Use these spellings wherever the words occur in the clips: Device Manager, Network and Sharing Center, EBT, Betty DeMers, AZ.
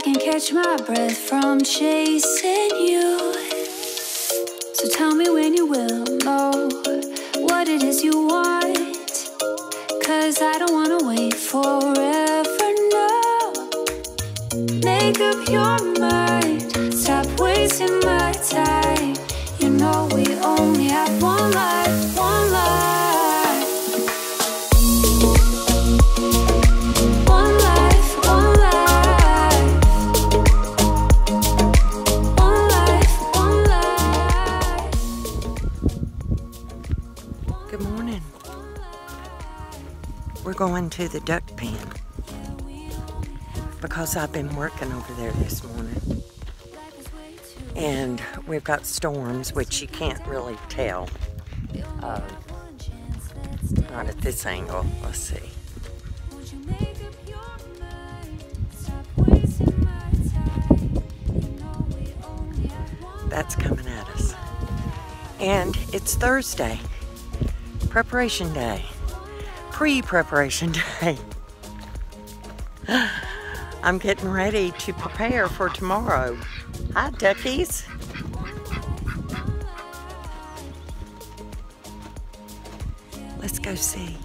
I can catch my breath from chasing you. So tell me when you will know what it is you want, 'cause I don't wanna wait forever, no. Make up your mind, stop wasting my time. You know we only have one life, one life. We're going to the duck pen because I've been working over there this morning and we've got storms, which you can't really tell. Not at this angle. Let's see. That's coming at us. And it's Thursday, preparation day. Pre-preparation day. I'm getting ready to prepare for tomorrow. Hi, duckies. Let's go see.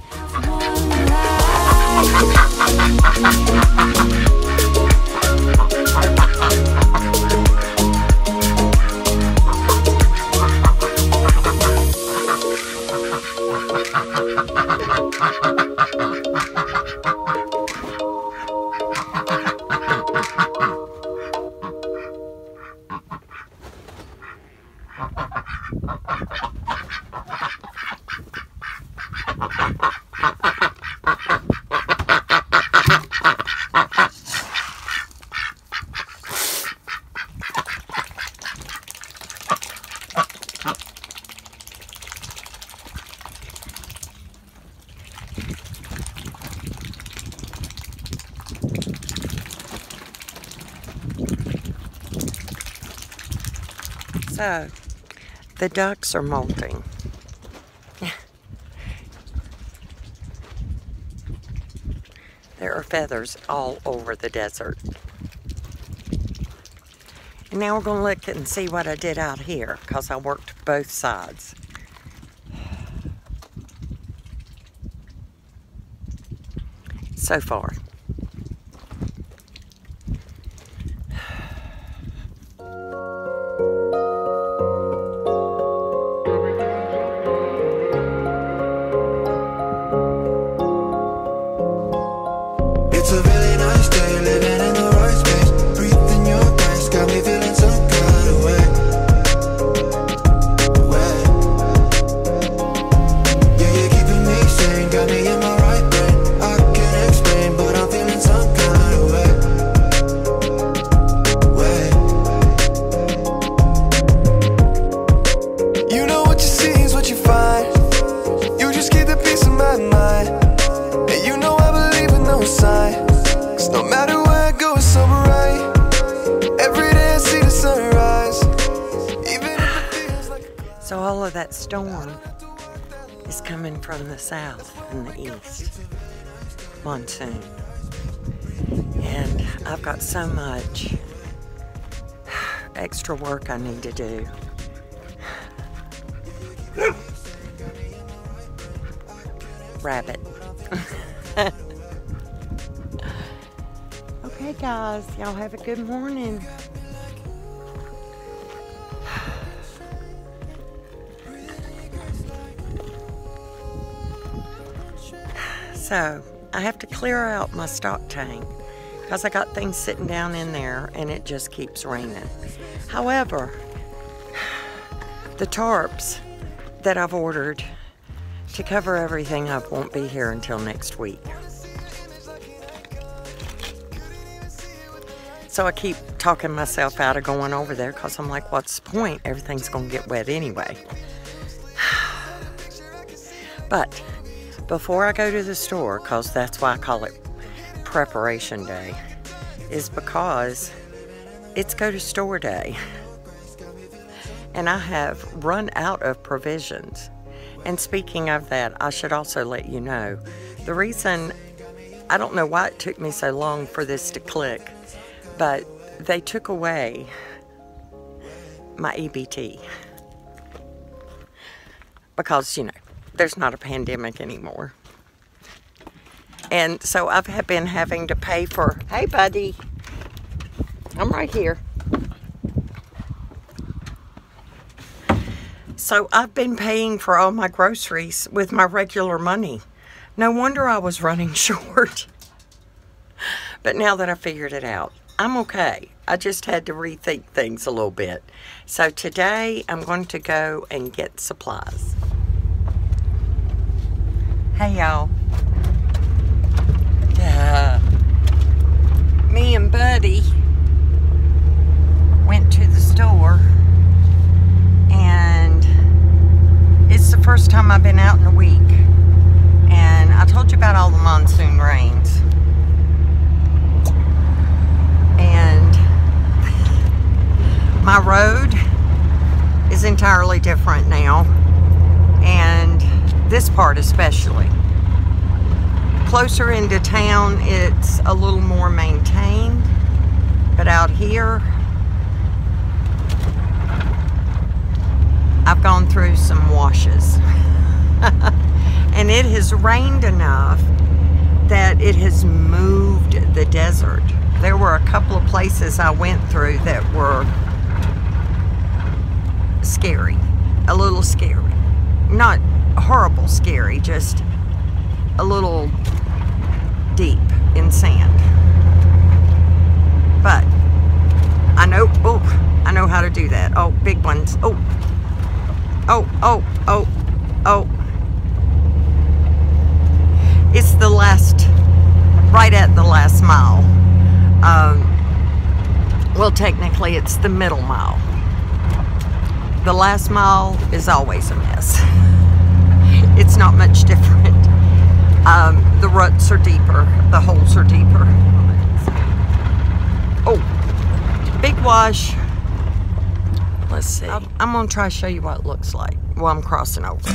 So, the ducks are molting. There are feathers all over the desert. And now we're going to look and see what I did out here, because I worked both sides. So far. So all of that storm is coming from the south and the east, monsoon. And I've got so much extra work I need to do. Rabbit. Okay guys, y'all have a good morning. So, I have to clear out my stock tank because I got things sitting down in there and it just keeps raining. However, the tarps that I've ordered to cover everything up won't be here until next week. So I keep talking myself out of going over there because I'm like, what's the point? Everything's going to get wet anyway. But before I go to the store, because that's why I call it preparation day, is because it's go to store day. And I have run out of provisions. And speaking of that, I should also let you know, the reason, I don't know why it took me so long for this to click, but they took away my EBT because, you know, there's not a pandemic anymore. And so I've been having to pay for, hey buddy, I'm right here. So I've been paying for all my groceries with my regular money. No wonder I was running short. But now that I figured it out, I'm okay. I just had to rethink things a little bit. So today I'm going to go and get supplies. Hey y'all. Me and Buddy went to the store, and it's the first time I've been out in a week, and I told you about all the monsoon rains, and my road is entirely different now, and this part especially. Closer into town, it's a little more maintained, but out here, I've gone through some washes. And it has rained enough that it has moved the desert. There were a couple of places I went through that were scary, a little scary. Not horrible scary, just a little deep in sand. But I know how to do that. Oh, big ones. Oh, oh, oh, oh, oh. It's the last, right at the last mile. Well, technically it's the middle mile. The last mile is always a mess. It's not much different. The ruts are deeper, the holes are deeper. Oh, big wash. Let's see. I'm gonna try to show you what it looks like while I'm crossing over.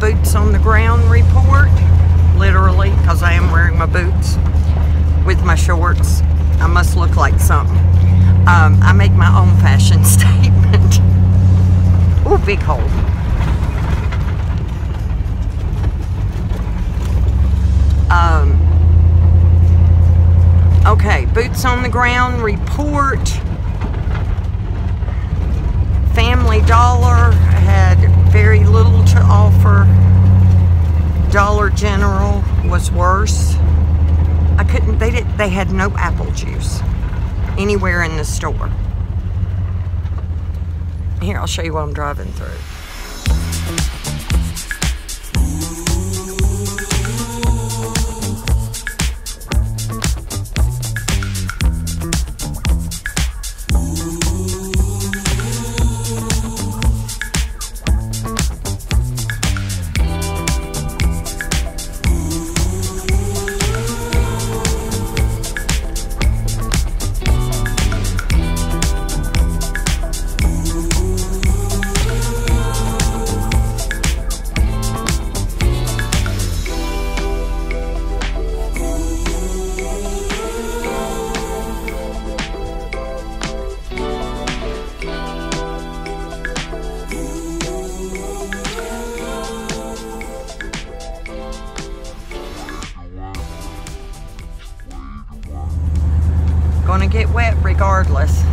Boots on the ground report, literally, because I am wearing my boots with my shorts. I must look like something. I make my own fashion statement. Oh, big hole. Okay, boots on the ground report. Family Dollar had very little to offer. Dollar General was worse. I couldn't, they had no apple juice anywhere in the store. Here, I'll show you what I'm driving through. Gonna get wet regardless.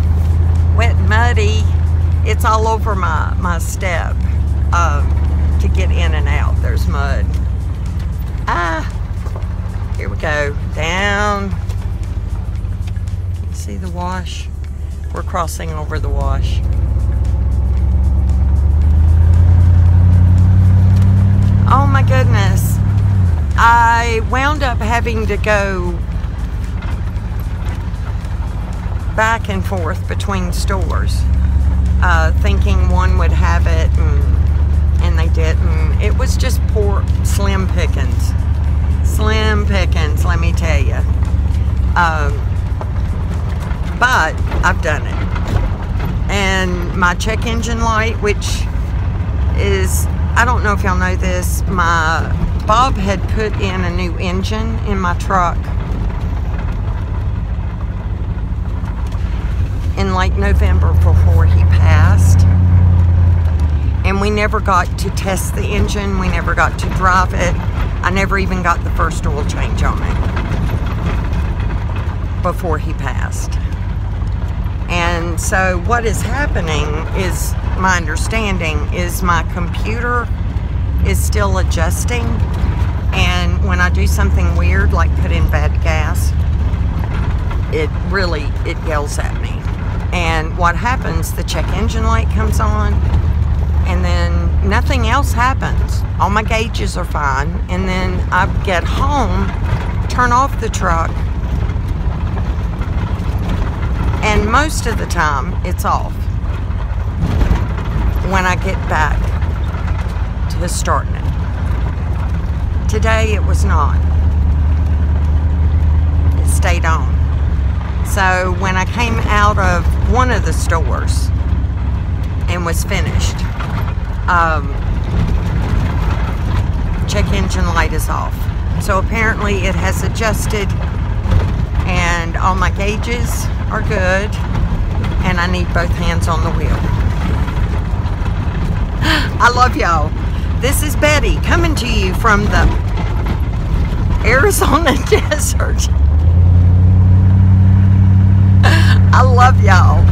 Wet and muddy, it's all over my step to get in and out. There's mud. Here we go, down. See the wash? We're crossing over the wash. Oh my goodness. I wound up having to go back and forth between stores, thinking one would have it, and they didn't. It was just poor, slim pickings. Slim pickings, let me tell you. But I've done it. And my check engine light, which is, I don't know if y'all know this, Bob had put in a new engine in my truck in like November before he passed, and we never got to test the engine, we never got to drive it. I never even got the first oil change on it before he passed. And so what is happening is, my understanding is, my computer is still adjusting, and when I do something weird like put in bad gas, it yells at me. And what happens, the check engine light comes on, and then nothing else happens. All my gauges are fine, and then I get home, turn off the truck, and most of the time it's off when I get back to starting it. Today it was not. It stayed on. So when I came out of one of the stores and was finished, check engine light is off. So apparently it has adjusted, and all my gauges are good, and I need both hands on the wheel. I love y'all. This is Betty coming to you from the Arizona desert. I love y'all.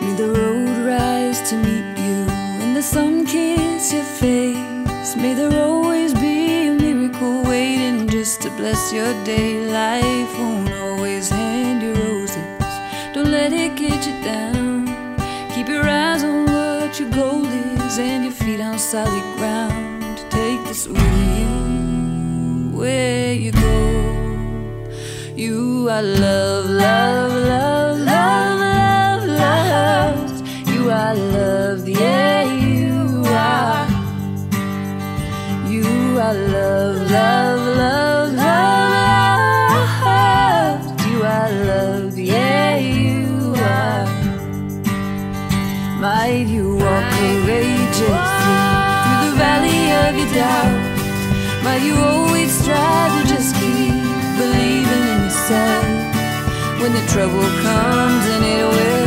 May the road rise to meet you, and the sun kiss your face. May there always be a miracle waiting just to bless your day. Life won't always hand you roses. Don't let it get you down. Keep your eyes on what your goal is, and your feet on solid ground. Take this with you where you go. You are love, love, love, love, love, love. You are love, yeah, you are. You are love, love, love, love, love. You are love, yeah, you are. Might you walk courageously through the valley of your doubt. Might you always strive to just keep believing in yourself. When the trouble comes, and it will,